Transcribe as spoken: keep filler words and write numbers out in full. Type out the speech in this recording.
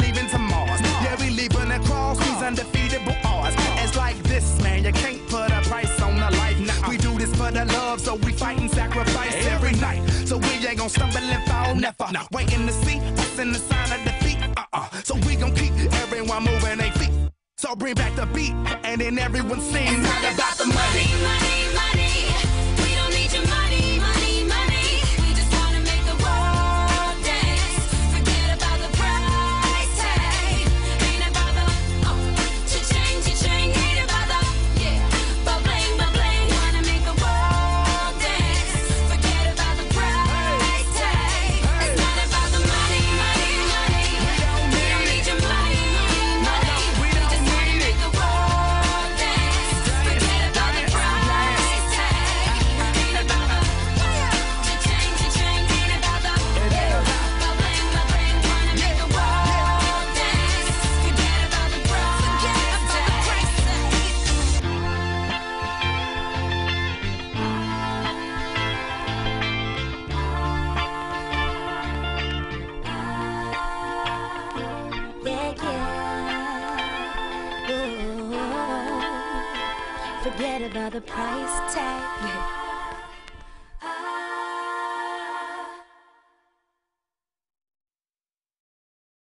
leaving to Mars. Yeah, we leaving across these undefeatable odds. It's like this, man, you can't put a price on a life. Nah, we do this for the love, so we fight and sacrifice every night. So we ain't gonna stumble and fall, never. Waiting to see what's in the sign of defeat. Uh-uh. So we gonna keep everyone moving their feet. So bring back the beat, and then everyone sings. It's not about the money, money, money. We don't need your money, money, money. We just want to make the world dance. Forget about the price tag. Ain't about the, oh, cha-ching, cha-ching. Ain't about the, yeah, ba-bling, ba-bling. Want to make the world dance. Forget about the price tag. It's not about the money, money, money. We don't need, we don't need your money, money, money. We just want to make the world dance. Forget about the price tag. Ain't about the, cha-ching, cha-ching. Ain't about the, yeah, ba-bling, ba-bling. Want to make the world dance. Forget about the price tag. Yeah, yeah. Ooh. Forget about the price tag.